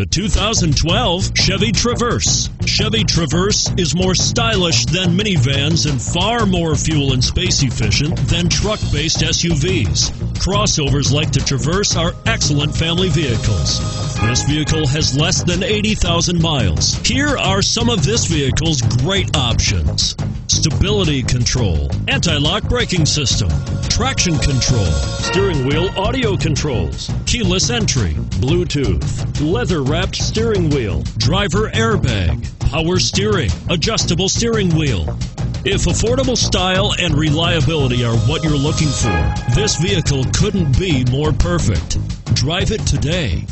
The 2012 Chevy Traverse. Chevy Traverse is more stylish than minivans and far more fuel and space efficient than truck-based SUVs. Crossovers like the Traverse are excellent family vehicles. This vehicle has less than 80,000 miles. Here are some of this vehicle's great options: stability control, anti-lock braking system, traction control, steering wheel audio controls, keyless entry, Bluetooth, leather-wrapped steering wheel, driver airbag, power steering, adjustable steering wheel. If affordable style and reliability are what you're looking for, this vehicle couldn't be more perfect. Drive it today.